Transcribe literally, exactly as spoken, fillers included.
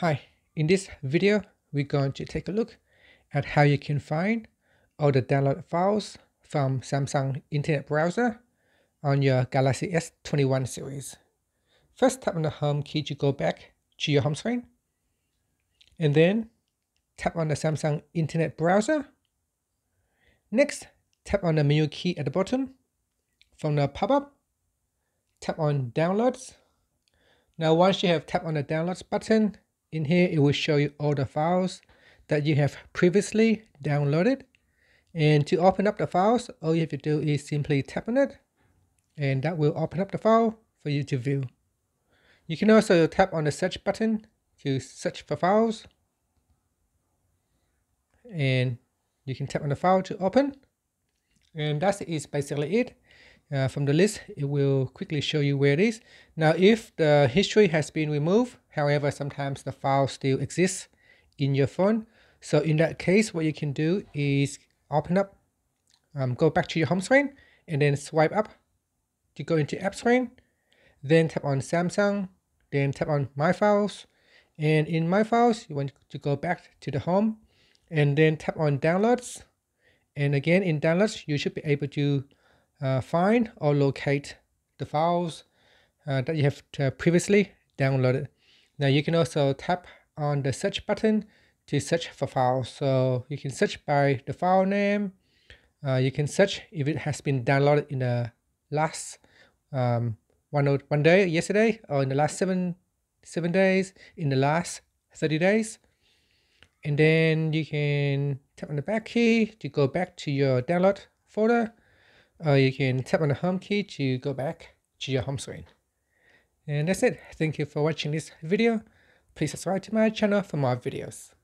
Hi, in this video, we're going to take a look at how you can find all the download files from Samsung Internet browser on your Galaxy S twenty-one series. First, tap on the home key to go back to your home screen, and then tap on the Samsung Internet browser. Next, tap on the menu key at the bottom. From the pop-up, tap on Downloads. Now, once you have tapped on the Downloads button, in here, it will show you all the files that you have previously downloaded. And to open up the files, all you have to do is simply tap on it, and that will open up the file for you to view. You can also tap on the search button to search for files, and you can tap on the file to open. And that is basically it. Uh, from the list, it will quickly show you where it is. Now, if the history has been removed, however, sometimes the file still exists in your phone. So in that case, what you can do is open up, um, go back to your home screen, and then swipe up to go into app screen. Then tap on Samsung, then tap on My Files. And in My Files, you want to go back to the home, and then tap on Downloads. And again, in Downloads, you should be able to Uh, find or locate the files uh, that you have uh, previously downloaded. Now you can also tap on the search button to search for files. So you can search by the file name. Uh, you can search if it has been downloaded in the last um, one, one day, yesterday, or in the last seven, seven days, in the last thirty days. And then you can tap on the back key to go back to your download folder. Or you can tap on the home key to go back to your home screen. And that's it. Thank you for watching this video. Please subscribe to my channel for more videos.